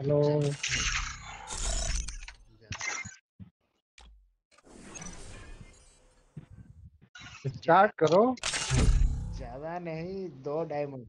Hello. Start करो। ज्यादा नहीं, 2 डायमंड।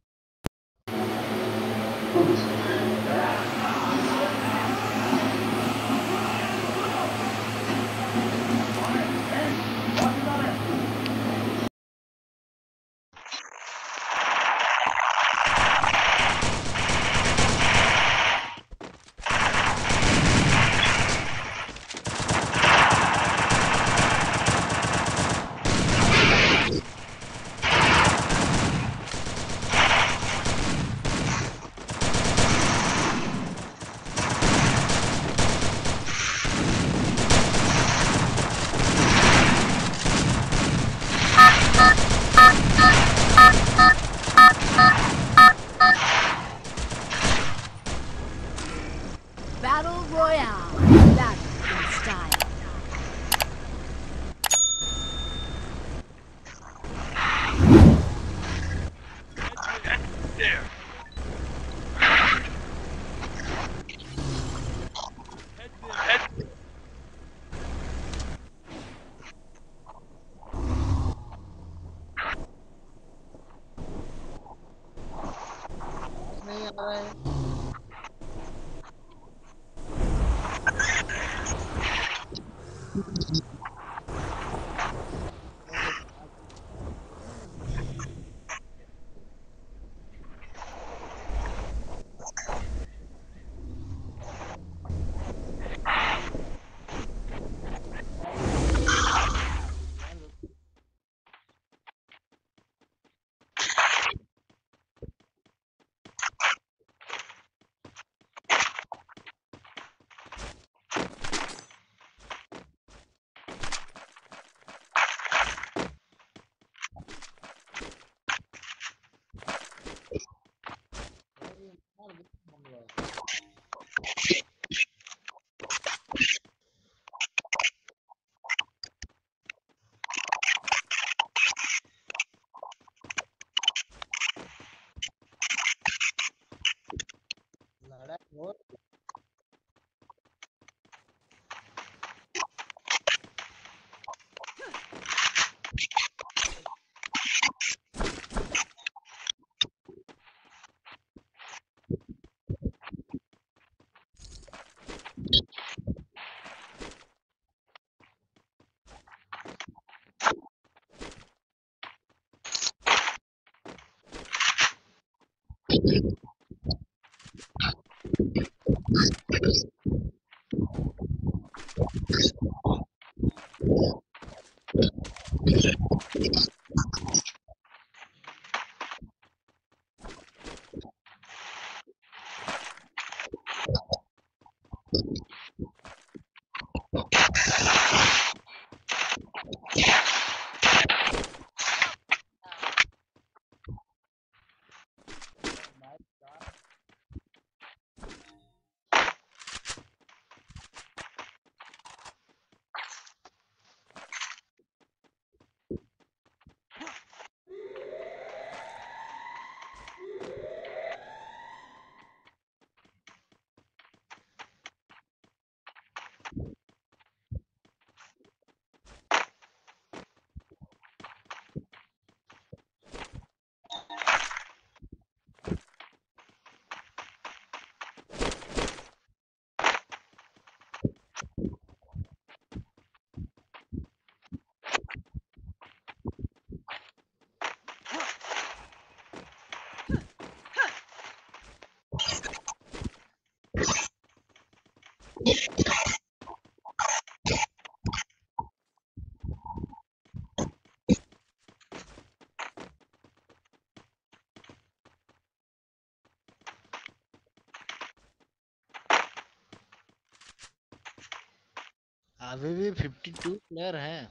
अभी भी 52 प्लेयर हैं।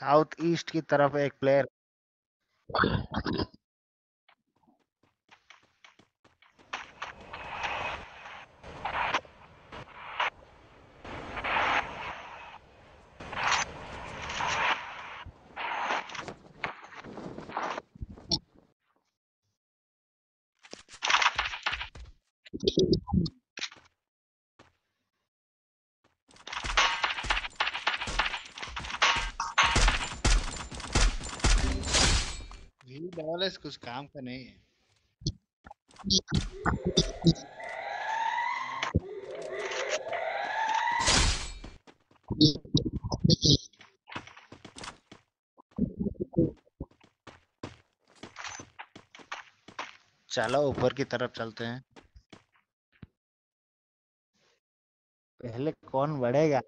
साउथ ईस्ट की तरफ एक प्लेयर कुछ काम का नहीं है। चलो ऊपर की तरफ चलते हैं, पहले कौन बढ़ेगा।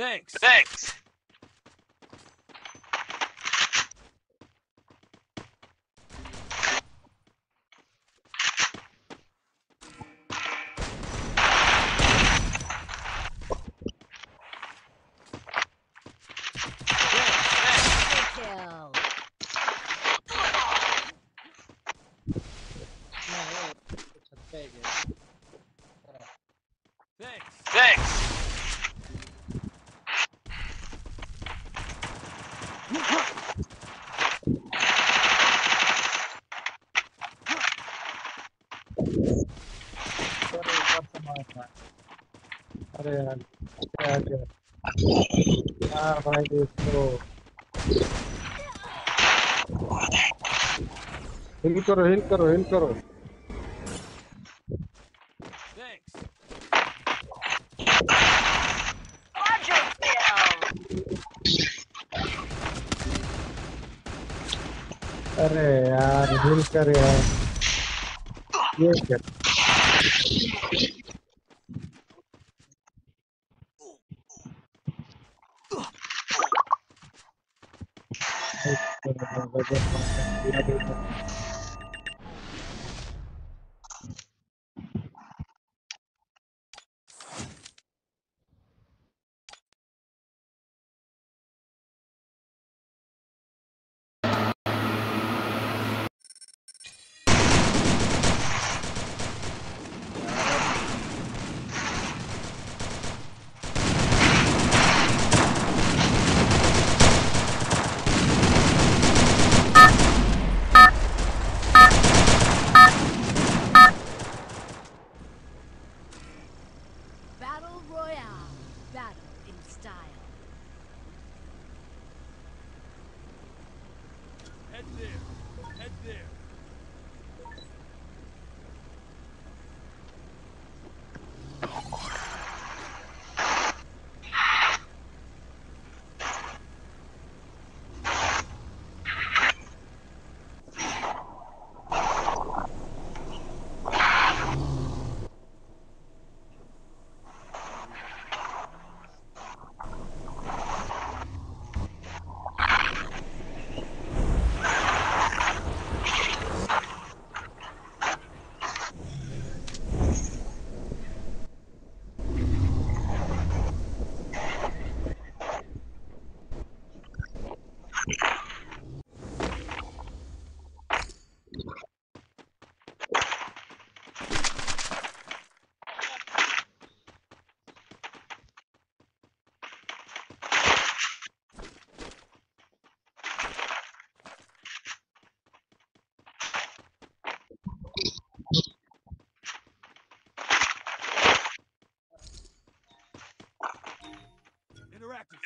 Thanks. हिल करो अरे यार हिल कर यार ये कर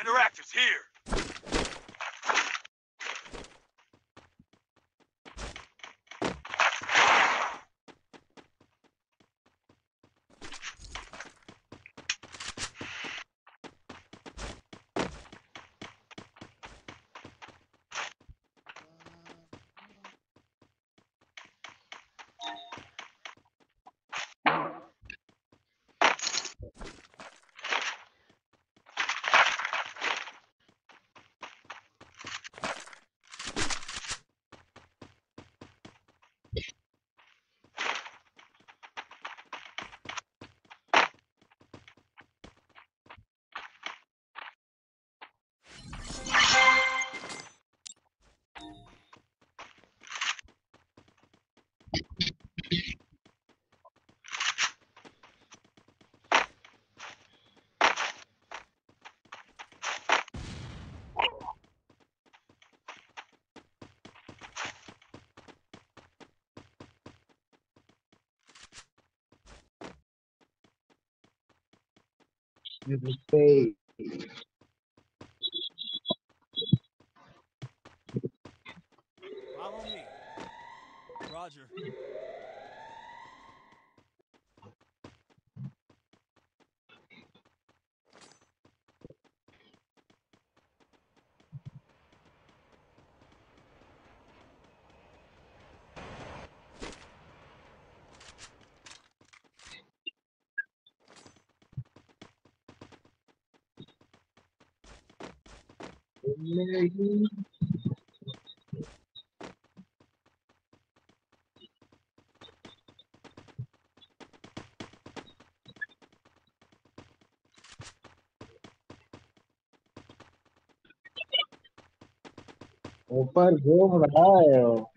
Interactive's here! You can stay. Follow me. Roger. ऊपर घूम रहा है वो।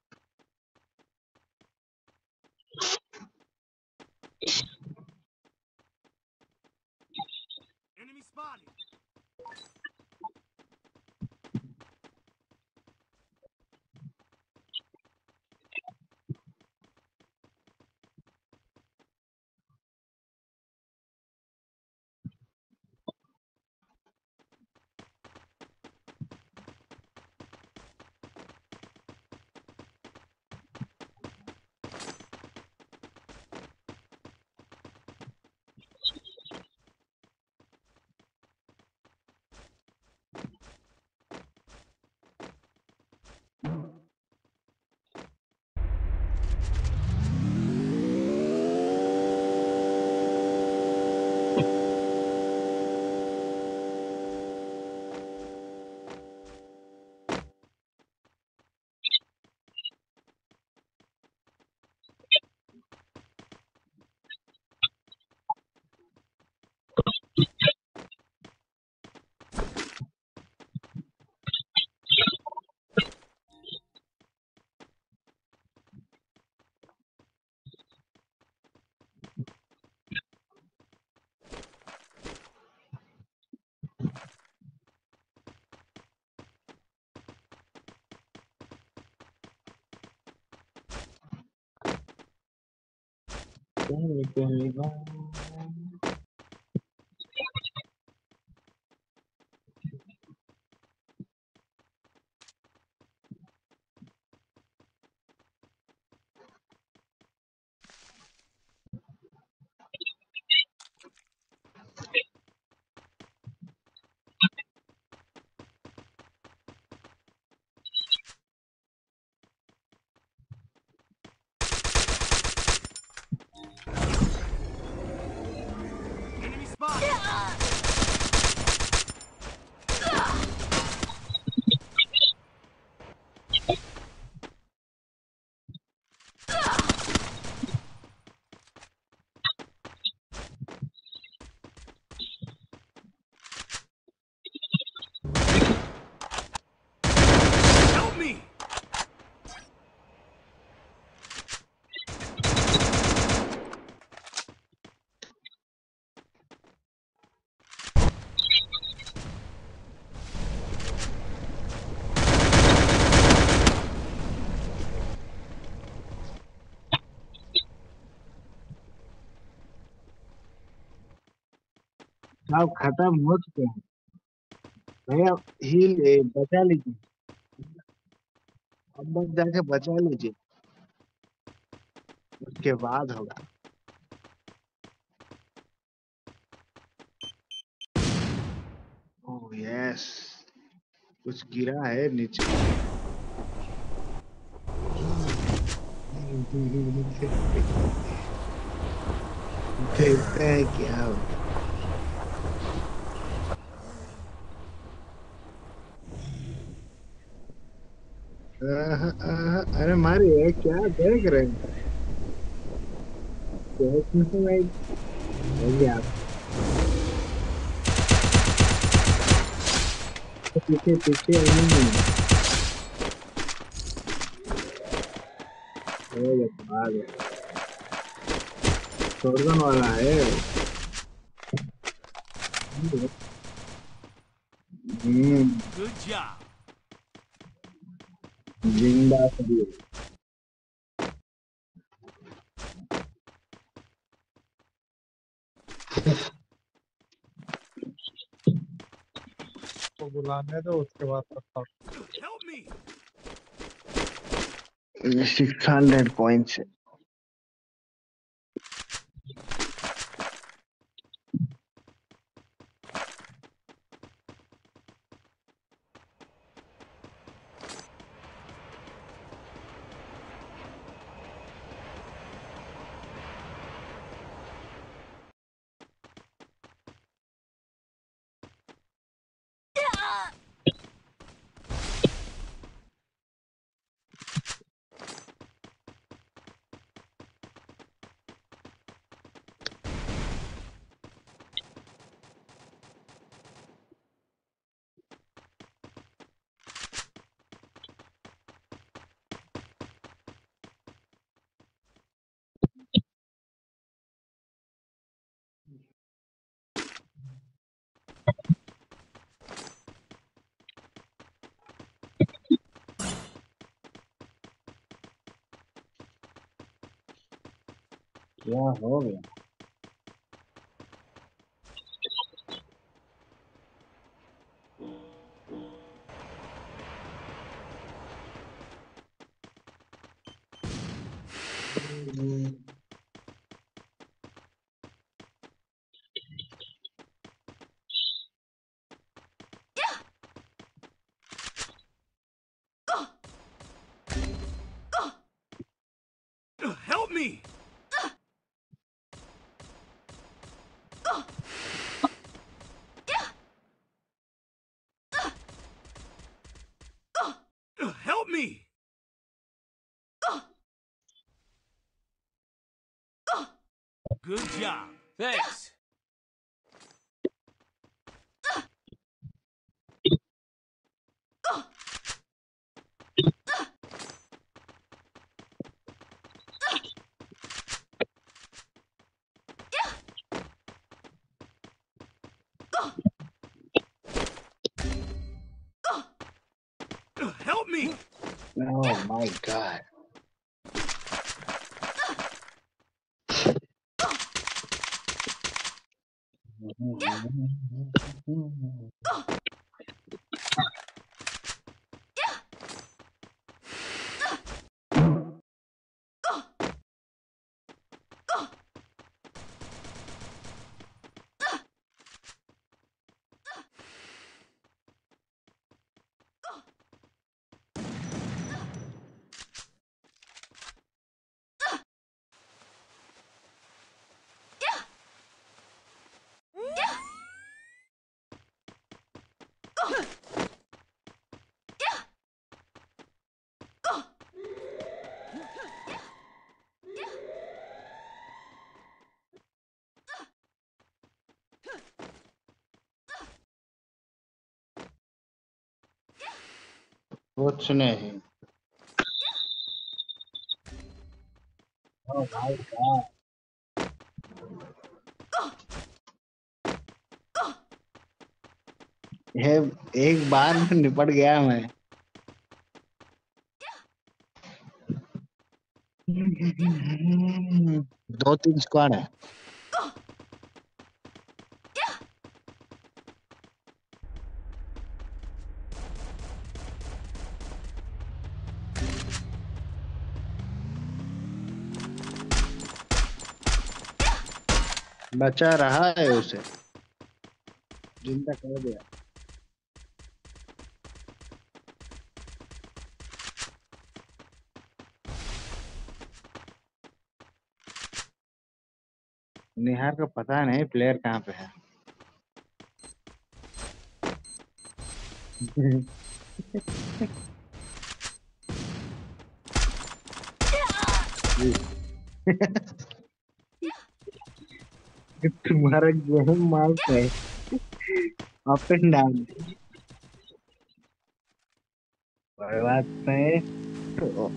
सब खत्म हो चुके हैं भैया, हील बचा लीजिए, अब बस जाके बचा लीजिए, उसके बाद होगा। ओह यस, कुछ गिरा है नीचे, देखते हैं क्या होता है। अरे मारे क्या देख रहे हैं? आप पीछे पीछे शॉटगन वाला है। Good job. जिंदा तो बुलाने दो, उसके बाद करता 600 पॉइंट से। Yeah, obvio. Help me! Help me! Good job. Thanks. Help me! Oh my God. कुछ नहीं। Oh my God. एक बार में निपट गया मैं। दो तीन स्क्वाड है। बचा रहा है उसे, जिंदा कर दिया। निहार का पता नहीं प्लेयर कहाँ पे है। तुम्हारा गेम माउस है, अप एंड डाउन। कोई बात नहीं।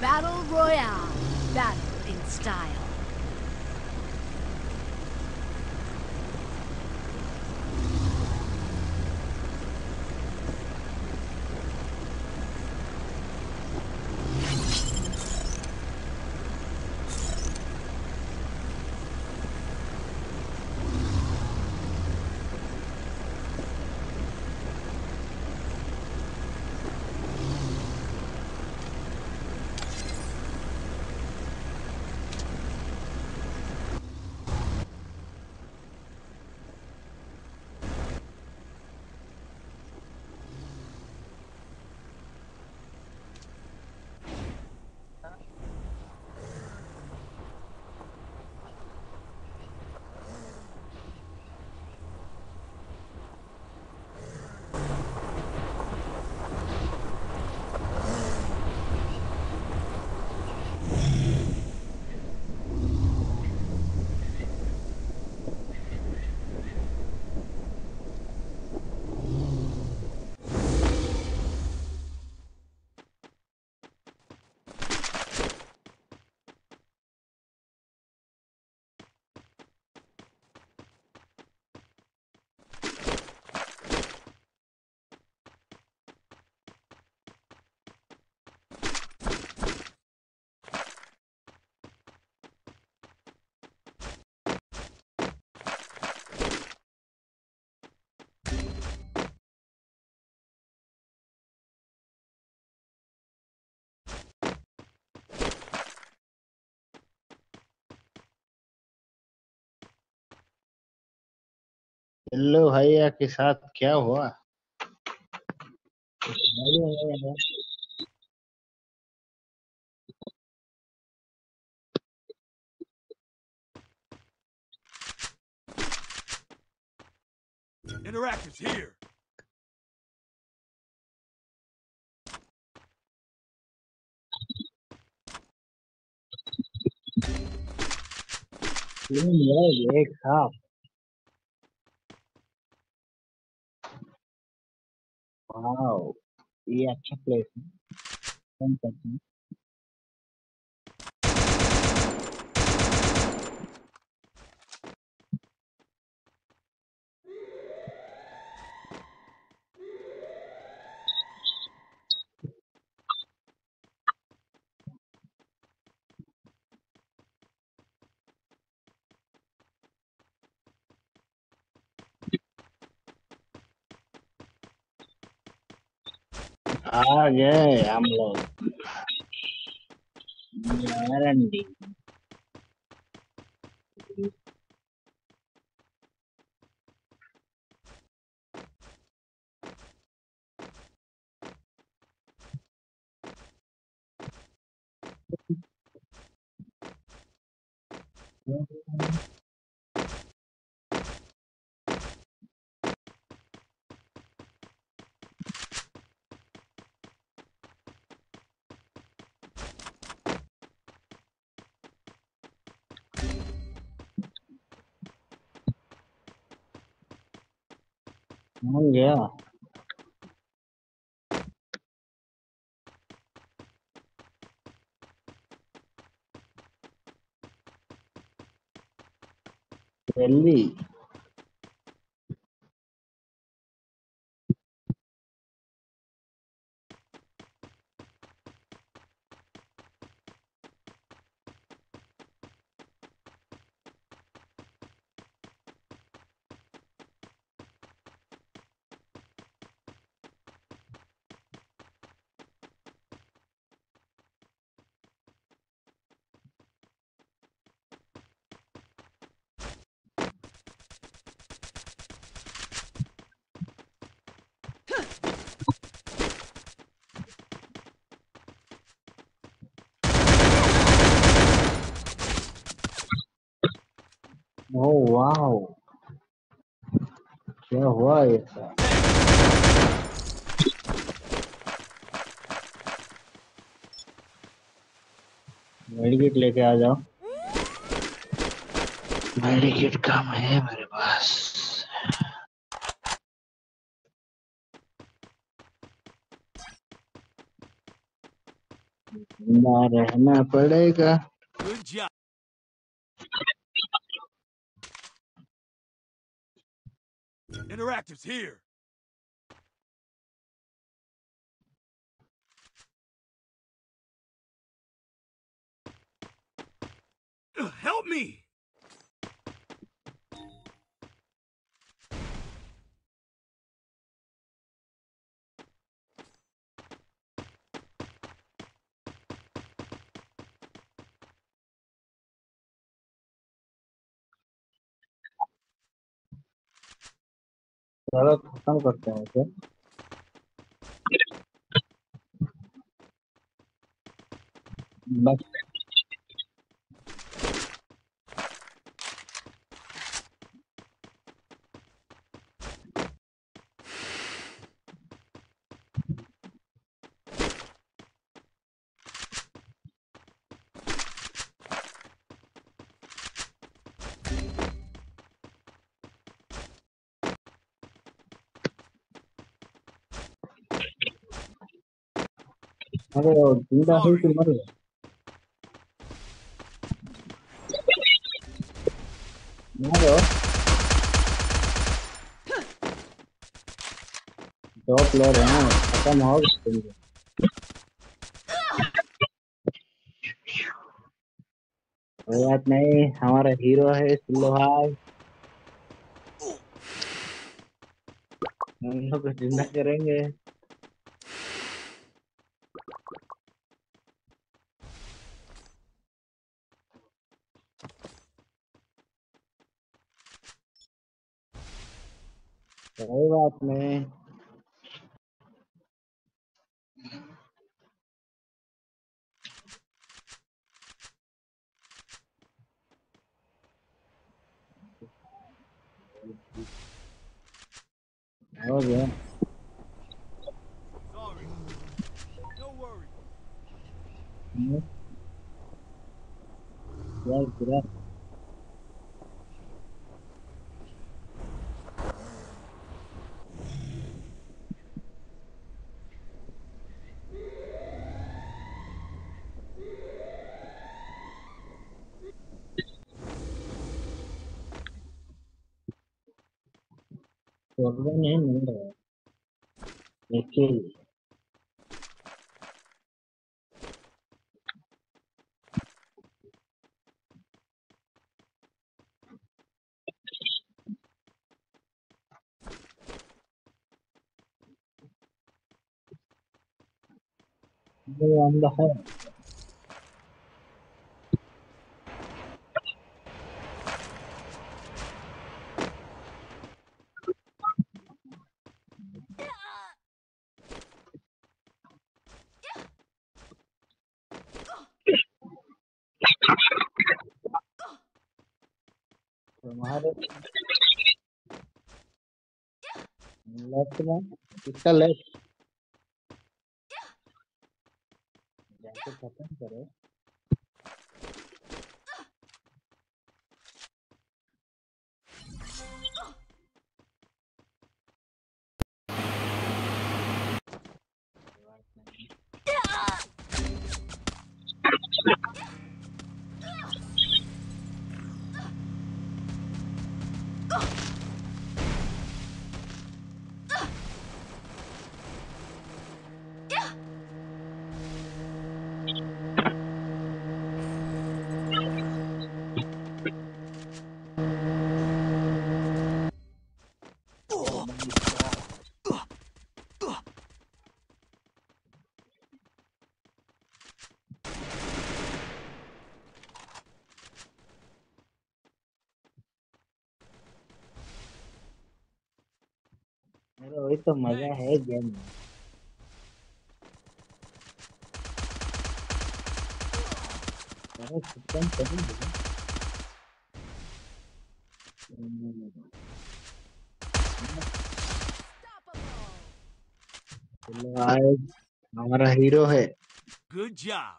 Battle Royale. Battle in style. पिल्लू भैया के साथ क्या हुआ? Interactors here. एक साफ वाओ, ये अच्छा प्लेस है। आ गए हम लोग guarantee. Oh yeah. Delhi. Oh wow, क्या हुआ ये सब? मेडिकेट लेके आ जाओ। मेडिकेट कम है मेरे पास। ना रहना पड़ेगा। Interactives here. Help me. खत्म करते हैं इसे। बस अरे जिंदा है कि मर गया? दो प्लेयर है ना, खत्म हो गए। कोई बात नहीं, हमारा हीरो है सिल्लो भाई। हम लोग जिंदा करेंगे। कोई बात नहीं। हो गया। यार नहीं मिल रहा है। I'm the home. Left में कितना left खत्म करो। वही तो मजा है गेम में। हमारा हीरो है। Good job.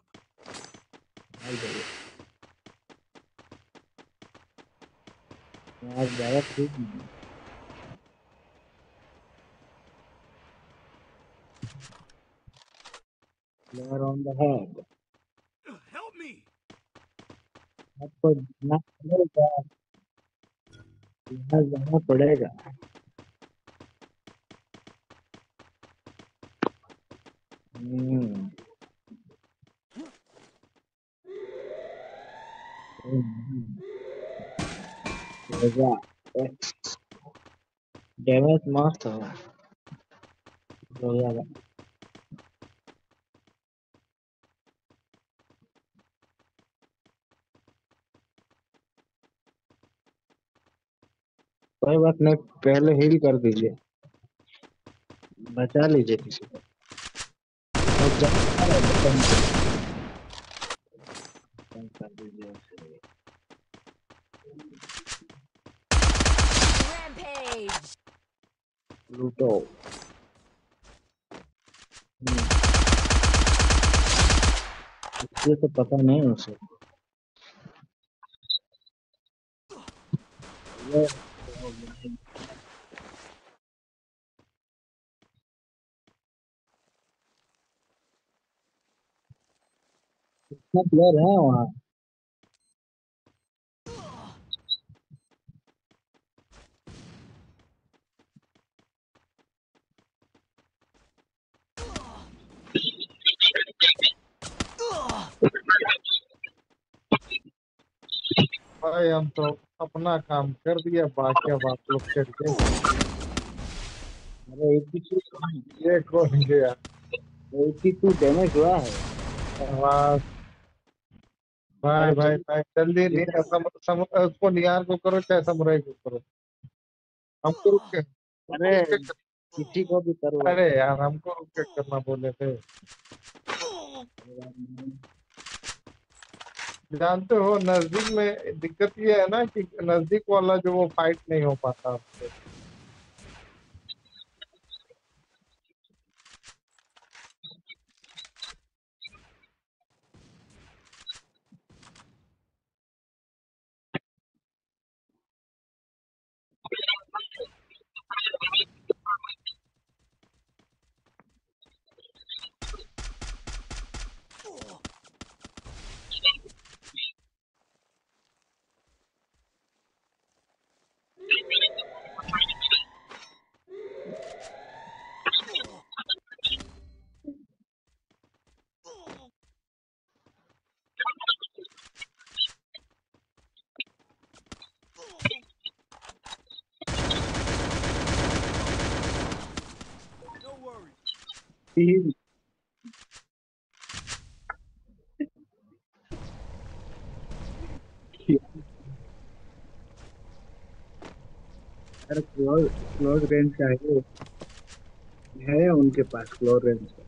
आज ज्यादा ठीक नहीं। Player on the head. Help me. आपको जाना पड़ेगा। डैमेज मस्त होगा। कोई बात नहीं, पहले हील कर दीजिए, बचा लीजिए किसी को। लूटो इसलिए तो पता नहीं उसे। कितना प्लेयर है वहाँ? भाई हम तो अपना काम कर दिया, बाकी अब आप लोग करके। अरे 82 ये कौन गया? 82 डैमेज हुआ है। वाह भाई भाई भाई जल्दी ले, उसको नियार को करो चाहे समुराई को करो, हम तो रुक गए। अरे किसी को भी करो। अरे यार हमको रोकेट करना बोले थे। जानते हो नजदीक में दिक्कत ये है ना कि नजदीक वाला जो वो फाइट नहीं हो पाता आपसे। Easy. क्लोज रेंज का है उनके पास क्लोज रेंज का।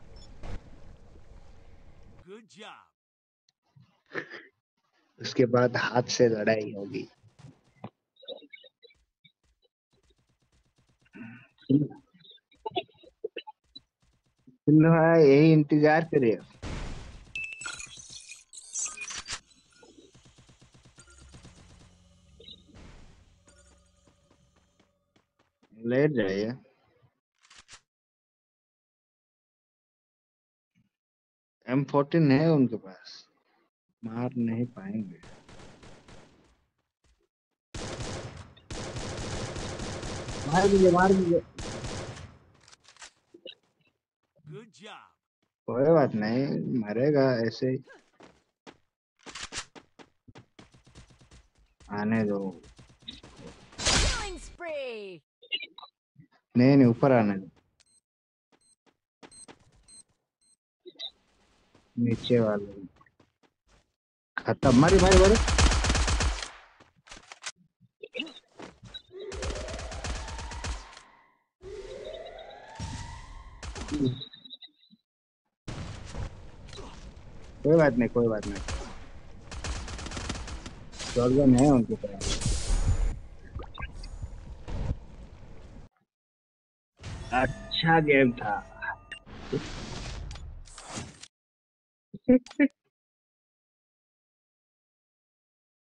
Good job. उसके बाद हाथ से लड़ाई होगी। यही इंतजार करे लेट जाइए। M14 है उनके पास, मार नहीं पाएंगे। मार मुझे, मार मुझे। कोई बात नहीं, मरेगा ऐसे ही। आने दो, नहीं ऊपर आने दो। नीचे वाले खत्म। मारी मारी मारी। कोई बात नहीं, कोई बात नहीं। शॉटगन है उनके पास। अच्छा गेम था।